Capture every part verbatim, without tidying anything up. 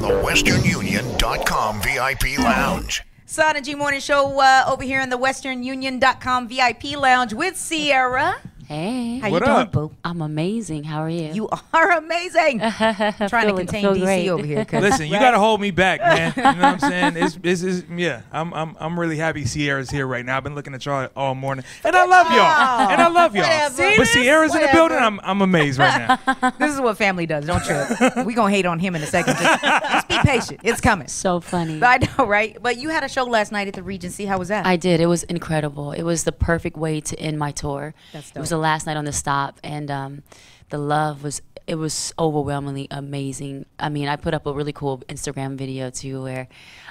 from the Western Union dot com V I P Lounge. Sana G Morning Show uh, over here in the Western Union dot com V I P Lounge with Ciara. Hey. How what you up? Doing, boo? I'm amazing. How are you? You are amazing. I'm trying to contain D C great. Over here. Listen, you right? got to hold me back, man. You know what I'm saying? It's, it's, it's, yeah, I'm, I'm, I'm really happy Ciara's here right now. I've been looking at y'all all morning. And I love y'all. And I love y'all. But Ciara's Whatever. in the building. I'm, I'm amazed right now. This is what family does. Don't trip. We're going to hate on him in a second. Just, just be patient. It's coming. So funny. I know, right? But you had a show last night at the Regency. How was that? I did. It was incredible. It was the perfect way to end my tour. That's dope. It was the last night on the stop, and um, the love was, it was overwhelmingly amazing. I mean, I put up a really cool Instagram video too, where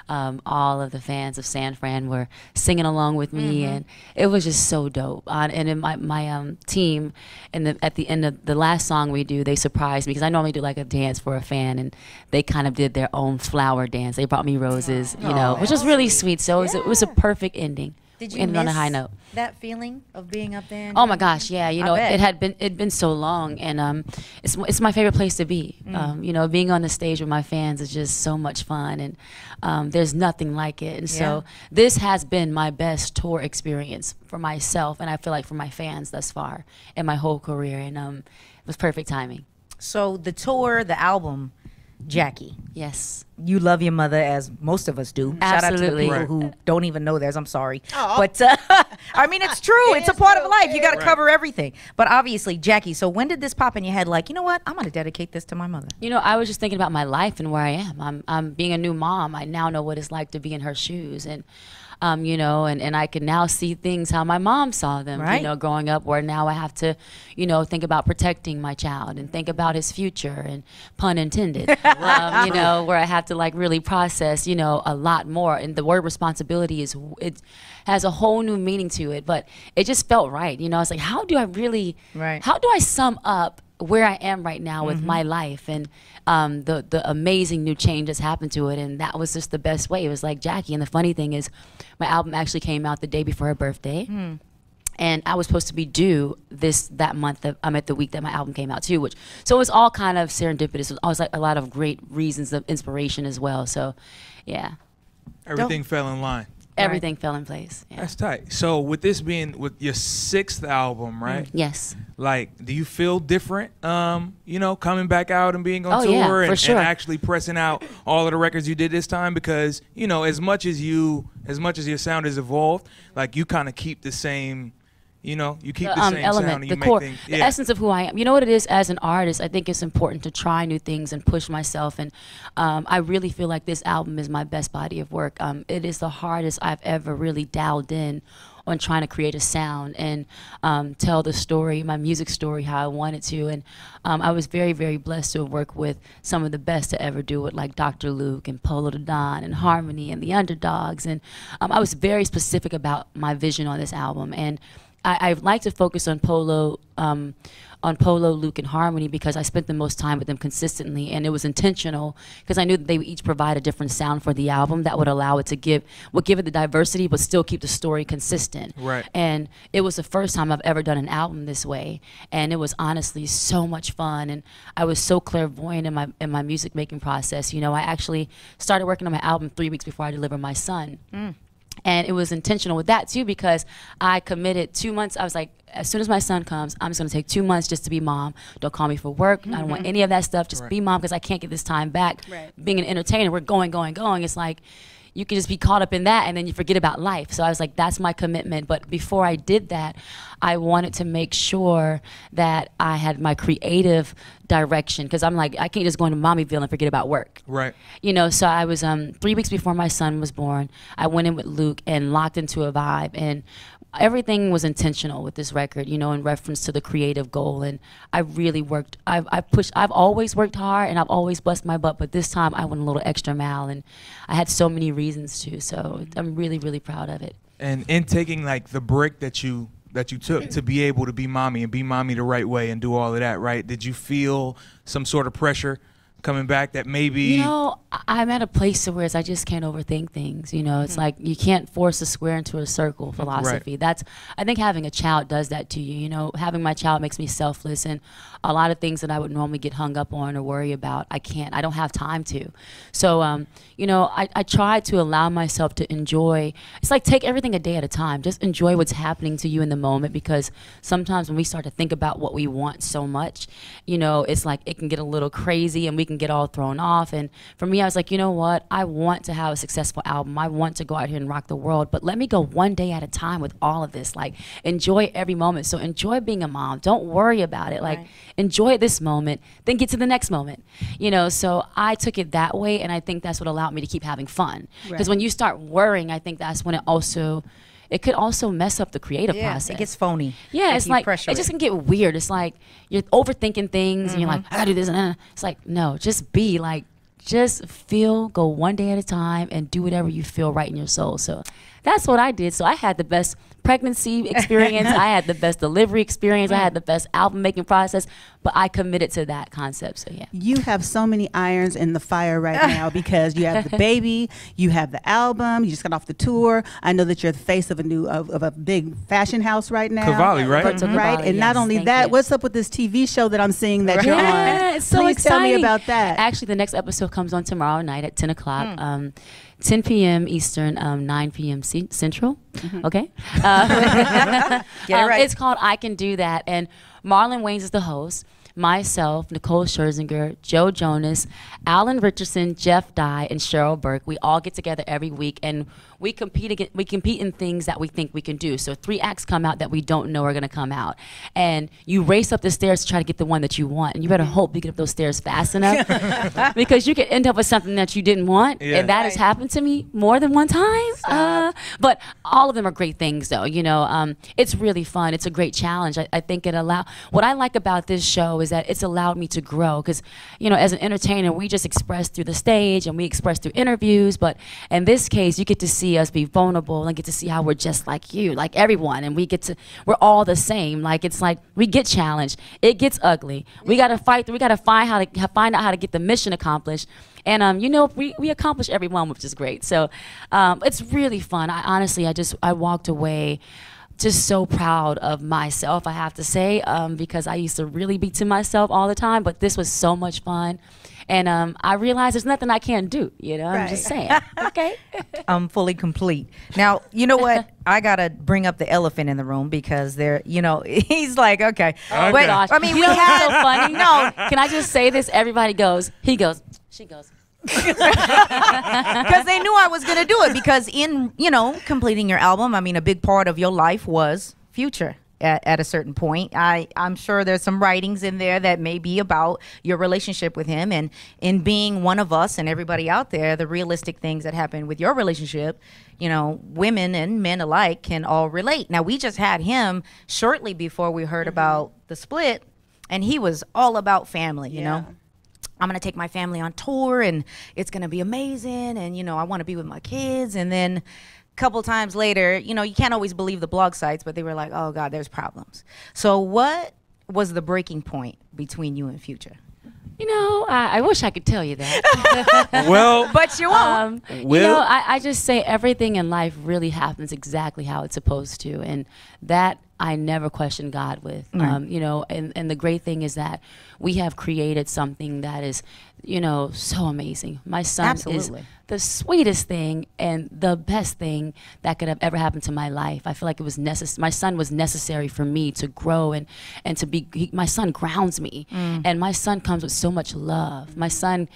um, all of the fans of San Fran were singing along with me, mm-hmm. and it was just so dope. Uh, and in my, my um, team, and the, at the end of the last song we do, they surprised me, because I normally do like a dance for a fan, and they kind of did their own flower dance. They brought me roses, oh, you know, which was really sweet. So yeah. it, was, it was a perfect ending. Did you miss on a high note. that feeling of being up there? Oh my gosh, yeah. You know, it, it had been it'd been so long, and um, it's it's my favorite place to be. Mm. Um, you know, being on the stage with my fans is just so much fun, and um, there's nothing like it. And yeah. so this has been my best tour experience for myself, and I feel like for my fans thus far in my whole career, and um, it was perfect timing. So the tour, the album. Jackie. Yes. You love your mother, as most of us do. Absolutely. Shout out to the people right. who don't even know theirs. I'm sorry. Aww. But, uh, I mean, it's true. It it's a part true. of life. You got to right. cover everything. But obviously, Jackie, so when did this pop in your head? Like, you know what? I'm going to dedicate this to my mother. You know, I was just thinking about my life and where I am. I'm, I'm being a new mom. I now know what it's like to be in her shoes. And, um, you know, and, and I can now see things how my mom saw them, right. you know, growing up, where now I have to, you know, think about protecting my child and think about his future, and pun intended, um, you know, where I have to like really process, you know, a lot more. And the word responsibility is, it has a whole new meaning to it, but it just felt right. You know, I was like, how do I really, right. how do I sum up where I am right now with mm-hmm. my life, and um, the, the amazing new change that's happened to it, and that was just the best way. It was like Jackie. And the funny thing is, my album actually came out the day before her birthday. Mm. And I was supposed to be due this that month. Of, I meant the week that my album came out too, which so it was all kind of serendipitous. It was always like a lot of great reasons of inspiration as well. So, yeah, everything Don't, fell in line. Everything right. fell in place. Yeah. That's tight. So with this being with your sixth album, right? Mm, yes. Like, do you feel different? Um, you know, coming back out and being on oh, tour yeah, and, for sure. and actually pressing out all of the records you did this time, because you know, as much as you, as much as your sound has evolved, like you kind of keep the same. You know, you keep the, the um, same element, sound. You the make core, things, yeah. the essence of who I am. You know what it is, as an artist, I think it's important to try new things and push myself. And um, I really feel like this album is my best body of work. Um, it is the hardest I've ever really dialed in on trying to create a sound and um, tell the story, my music story, how I wanted to. And um, I was very, very blessed to work with some of the best to ever do it, like Doctor Luke and Polo G and Harmony and the Underdogs. And um, I was very specific about my vision on this album. And I, I like to focus on Polo, um, on Polo, Luke, and Harmony, because I spent the most time with them consistently, and it was intentional because I knew that they would each provide a different sound for the album that would allow it to give, would give it the diversity, but still keep the story consistent. Right. And it was the first time I've ever done an album this way, and it was honestly so much fun, and I was so clairvoyant in my in my music making process. You know, I actually started working on my album three weeks before I delivered my son. Mm. And it was intentional with that too, because I committed two months. I was like, as soon as my son comes, I'm just gonna take two months just to be mom. Don't call me for work. Mm-hmm. I don't want any of that stuff. Just right. be mom, because I can't get this time back. Right. Being an entertainer, we're going, going, going. It's like, you can just be caught up in that and then you forget about life. So I was like, that's my commitment. But before I did that, I wanted to make sure that I had my creative direction, because I'm like, I can't just go into Mommyville and forget about work. Right. You know, so I was, um, three weeks before my son was born, I went in with Luke and locked into a vibe, and everything was intentional with this record, you know, in reference to the creative goal. And I really worked, I've, I've pushed, I've always worked hard, and I've always busted my butt, but this time I went a little extra mile, and I had so many reasons to, so I'm really, really proud of it. And in taking like the break that you, that you took to be able to be mommy and be mommy the right way and do all of that, right? Did you feel some sort of pressure coming back that maybe, you know, I'm at a place where it's, I just can't overthink things. You know, it's mm-hmm. like you can't force a square into a circle philosophy. Right. That's, I think having a child does that to you. You know, having my child makes me selfless, and a lot of things that I would normally get hung up on or worry about, I can't, I don't have time to. So, um, you know, I, I try to allow myself to enjoy. It's like take everything a day at a time. Just enjoy what's happening to you in the moment, because sometimes when we start to think about what we want so much, you know, it's like it can get a little crazy and we can get all thrown off. And for me, I was like, you know what, I want to have a successful album, I want to go out here and rock the world, but let me go one day at a time with all of this. Like, enjoy every moment. So enjoy being a mom, don't worry about it, like right. enjoy this moment, then get to the next moment, you know. So I took it that way, and I think that's what allowed me to keep having fun, because right. when you start worrying, I think that's when it also it could also mess up the creative yeah, process. It gets phony. Yeah, it's like, it just can get weird. It's like you're overthinking things, mm-hmm. and you're like, I gotta do this, and uh. it's like, no, just be like, just feel, go one day at a time, and do whatever you feel right in your soul. So that's what I did. So I had the best pregnancy experience, I had the best delivery experience, yeah. I had the best album making process, but I committed to that concept, so yeah. You have so many irons in the fire right now, because you have the baby, you have the album, you just got off the tour. I know that you're the face of a new, of, of a big fashion house right now. Cavalli, right? Mm-hmm. Cavalli, right, and yes, not only that, you. What's up with this T V show that I'm seeing that right. you're on? Yeah, it's so Please exciting. Tell me about that. Actually, the next episode comes on tomorrow night at ten o'clock. Mm. Um, ten P M Eastern, um, nine P M C Central. Mm-hmm. Okay. Uh, Get it right. um, it's called I Can Do That. And Marlon Wayans is the host. Myself, Nicole Scherzinger, Joe Jonas, Alan Richardson, Jeff Dye, and Cheryl Burke. We all get together every week, and we compete against, we compete in things that we think we can do. So three acts come out that we don't know are going to come out. And you race up the stairs to try to get the one that you want. And you better hope you get up those stairs fast enough, because you could end up with something that you didn't want. Yeah. And that right. has happened to me more than one time. Uh, but all of them are great things, though. You know, um, it's really fun. It's a great challenge. I, I think it allows, what I like about this show is that it's allowed me to grow, because you know, as an entertainer, we just express through the stage and we express through interviews, but in this case you get to see us be vulnerable and get to see how we're just like you, like everyone, and we get to, we're all the same. Like, it's like we get challenged, it gets ugly, we gotta fight through, we gotta find how to find out how to get the mission accomplished. And um, you know, we, we accomplish every one, which is great. So um, it's really fun. I honestly, I just I walked away just so proud of myself, I have to say, um, because I used to really be to myself all the time, but this was so much fun. And um, I realized there's nothing I can't do, you know, right. I'm just saying, okay? I'm fully complete. Now, you know what? I gotta bring up the elephant in the room, because they're, you know, he's like, okay. Oh, but, gosh. I mean, we had so funny. No, can I just say this? Everybody goes, he goes, she goes. Because they knew I was going to do it, because in, you know, completing your album, I mean, a big part of your life was Future at, at a certain point. I, I'm sure there's some writings in there that may be about your relationship with him, and in being one of us and everybody out there, the realistic things that happen with your relationship, you know, women and men alike can all relate. Now, we just had him shortly before we heard mm-hmm. about the split, and he was all about family, you yeah. know. I'm gonna take my family on tour and it's gonna be amazing, and you know, I wanna be with my kids. And then a couple times later, you know, you can't always believe the blog sites, but they were like, oh God, there's problems. So what was the breaking point between you and Future? You know, I, I wish I could tell you that. Well, but you won't. Um, you know, I, I just say everything in life really happens exactly how it's supposed to, and that I never question God with. Mm. Um, you know, and, and the great thing is that we have created something that is, you know, so amazing. My son Absolutely. Is the sweetest thing and the best thing that could have ever happened to my life. I feel like it was necessary. My son was necessary for me to grow and, and to be, he, my son grounds me. Mm. And my son comes with so much love. My son,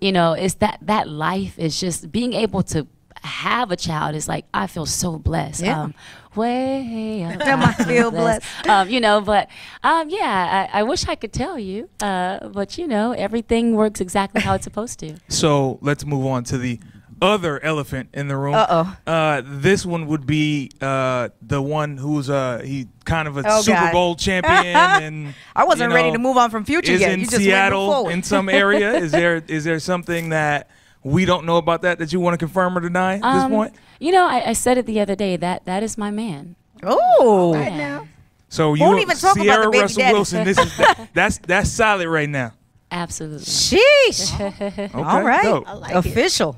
you know, it's that, that life is just being able to have a child is like, I feel so blessed. Yeah. Um, way up. I feel blessed. blessed. Um, you know, but um, yeah, I, I wish I could tell you, uh, but you know, everything works exactly how it's supposed to. So let's move on to the other elephant in the room. Uh-oh. Uh, this one would be uh, the one who's uh, he kind of a oh, Super God. Bowl champion. And I wasn't you know, ready to move on from Future is yet. In you just Seattle, in some area, is there is there something that we don't know about that that you want to confirm or deny at um, this point? You know, I, I said it the other day, that that is my man. Oh, right now. So you won't even talk Ciara about the baby Russell daddy. Wilson. This is that, that's that's solid right now. Absolutely. Sheesh. Oh. Okay. All right. I like official. It.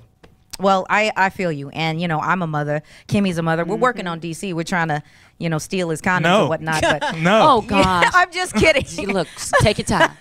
Well, I, I feel you. And, you know, I'm a mother. Kimmy's a mother. We're mm-hmm. working on D C. We're trying to, you know, steal his condoms no. and whatnot. But no. Oh, God. I'm just kidding. Look, take your time.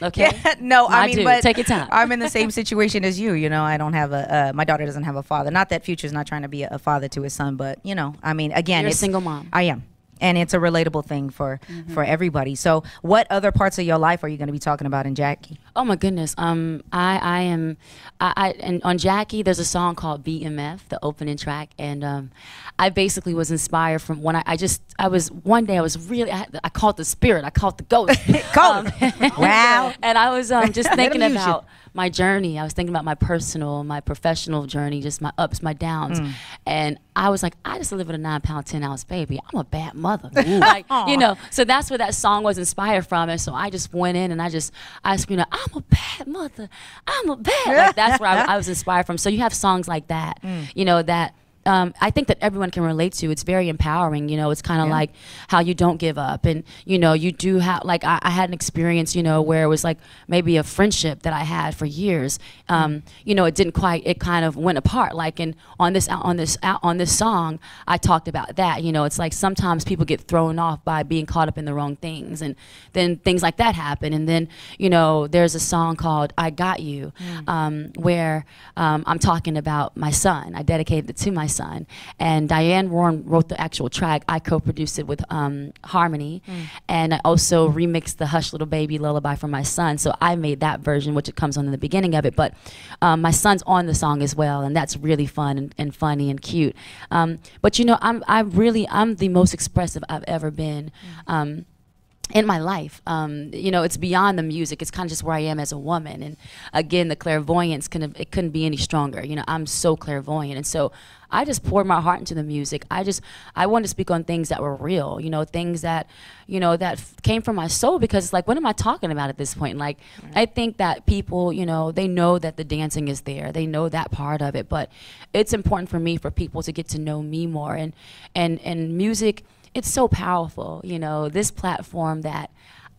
Okay? Yeah, no, I, I mean, do. But take your time. I'm in the same situation as you. You know, I don't have a, uh, my daughter doesn't have a father. Not that Future's not trying to be a, a father to his son, but, you know, I mean, again. You're it's, a single mom. I am. And it's a relatable thing for, mm-hmm. for everybody. So what other parts of your life are you going to be talking about in Jackie? Oh, my goodness. Um, I, I am, I, I, and on Jackie, there's a song called B M F, the opening track. And um, I basically was inspired from when I, I just, I was, one day I was really, I, I caught the spirit, I caught the ghost. Caught um, wow. And I was um, just thinking about my journey. I was thinking about my personal, my professional journey, just my ups, my downs. Mm. And I was like, I just delivered a nine pound, ten ounce baby. I'm a bad mother. Like, you know, so that's where that song was inspired from. And so I just went in and I just, I screamed, I'm a bad mother. I'm a bad. Like, that's where I, I was inspired from. So you have songs like that, mm. you know, that um, I think that everyone can relate to. It's very empowering. You know, it's kind of yeah. like how you don't give up. And, you know, you do have, like, I, I had an experience, you know, where it was like maybe a friendship that I had for years. Um, you know, it didn't quite, it kind of went apart. Like, and on this, on this, on this song, I talked about that. You know, it's like sometimes people get thrown off by being caught up in the wrong things. And then things like that happen. And then, you know, there's a song called I Got You, mm. um, where um, I'm talking about my son. I dedicated it to my son. son and Diane Warren wrote the actual track. I co-produced it with um, Harmony, mm. and I also remixed the Hush Little Baby lullaby for my son, so I made that version, which it comes on in the beginning of it, but um, my son's on the song as well, and that's really fun and, and funny and cute. Um, but you know, I'm, I really I'm the most expressive I've ever been um, in my life. Um, you know, it's beyond the music. It's kind of just where I am as a woman, and again, the clairvoyance couldn't, it couldn't be any stronger. You know, I'm so clairvoyant, and so I just poured my heart into the music. I just, I wanted to speak on things that were real, you know, things that, you know, that came from my soul, because it's like, what am I talking about at this point? Like, right. I think that people, you know, they know that the dancing is there. They know that part of it, but it's important for me, for people to get to know me more. And, and, and music, it's so powerful, you know, this platform that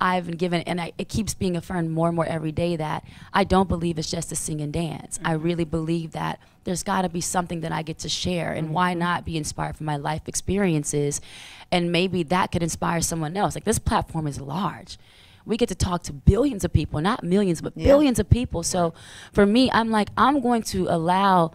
I've been given, and I, it keeps being affirmed more and more every day, that I don't believe it's just to sing and dance. Mm-hmm. I really believe that there's got to be something that I get to share, and mm-hmm. why not be inspired from my life experiences, and maybe that could inspire someone else. Like, this platform is large. We get to talk to billions of people, not millions, but yeah. billions of people. So for me, I'm like, I'm going to allow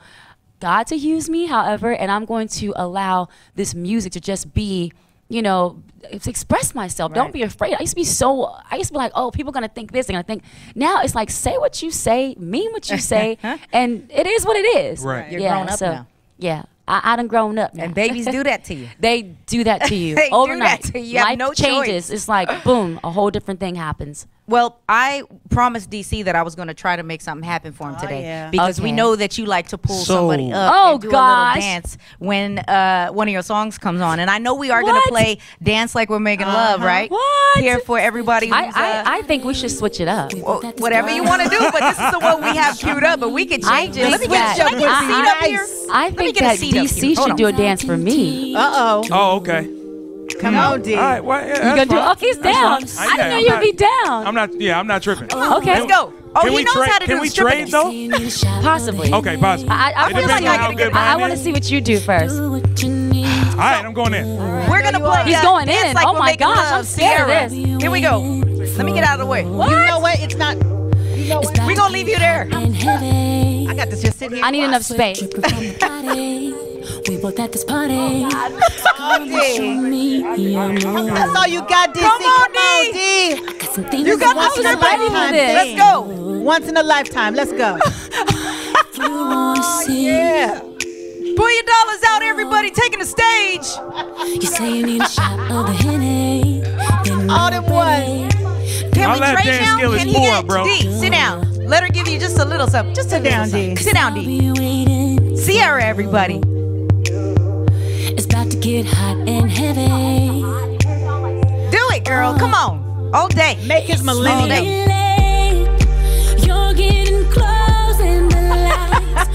God to use me, however, and I'm going to allow this music to just be, you know, express myself. Right. Don't be afraid. I used to be so, I used to be like, oh, people are going to think this, they're going to think. Now it's like, say what you say, mean what you say, and it is what it is. Right. You're yeah, grown up so, now. Yeah. I, I done grown up now. And babies do that to you. They do that to you. They overnight. Do that to you. You have life no changes. Choice. It's like, boom, a whole different thing happens. Well, I promised D C that I was going to try to make something happen for him oh, today. Yeah. Because okay. we know that you like to pull so, somebody up oh, and do gosh. a little dance when uh, one of your songs comes on. And I know we are going to play Dance Like We're Making uh-huh. Love, right? What? Here for everybody. Who's, I, I, uh, I think we should switch it up. Well, whatever you want to do, but this is the one we have queued up, but we can change it. Let me get a seat up here. I think that D C should do a dance for me. Uh-oh. Oh, okay. Come no. on, D. All right, well, yeah, you gonna fine. do? Okay, he's down. Fine. I, yeah, I didn't know I'm you'd not, be down. I'm not. Yeah, I'm not tripping. Oh, okay, let's go. Oh, can he knows how to can do we trade though? Possibly. Okay, possibly. I, I feel like I, good I, I want to see what you do first. All right, I'm going in. Right. We're gonna play. He's going in. Like oh my gosh, I'm scared of this. Here we go. Let me get out of the way. What? You know what? It's not. You know what? We gonna leave you there. I got to just sit here. I need enough space. We both at this party. Oh, D. That's all you got, D. Come on, D. Come on, D. You got once in a lifetime. Let's go. Once in a lifetime. Let's go. Oh, yeah. Pull your dollars out, everybody. Taking the stage. You say you need a shot of a Henny. All them ones. Can we trade now? Can he get D? Sit down. Let her give you just a little something. Just sit down, D. Sit down, D. Ciara, everybody. To get hot and heavy. Do it, girl. Come on. All day. Make it millennial. You're getting close in the lights.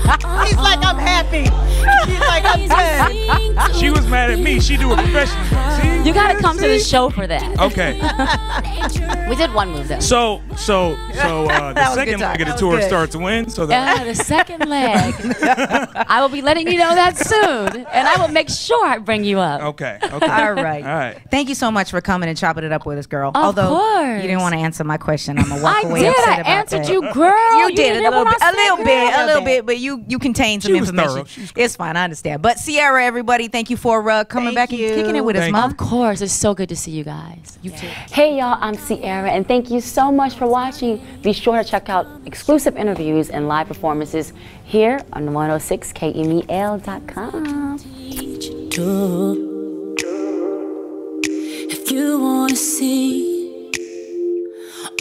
He's like, I'm happy. She's like, I'm dead. She was mad at me. She do a professional. You gotta come to the show for that. Okay. We did one move though. So, so, so uh, the second leg of the tour starts when? So the, uh, the second leg. I will be letting you know that soon, and I will make sure I bring you up. Okay. Okay. All right. All right. Thank you so much for coming and chopping it up with us, girl. Of Although course. You didn't want to answer my question, I'm gonna walk I away did. upset I about answered that. You, girl. You, you did, did a little, bit, a little bit, a little, little bit, but you you contained some information. It's fine. I understand. But Ciara, everybody, thank you for uh, coming thank back you. and kicking it with thank us, Mom. Of course, it's so good to see you guys. You yeah. too. Hey, y'all. I'm Ciara, and thank you so much for watching. Be sure to check out exclusive interviews and live performances here on one oh six K M E L dot com. If you wanna see,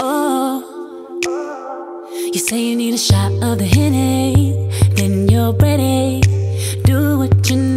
oh, you say you need a shot of the Henny, then you're ready. Do what you need.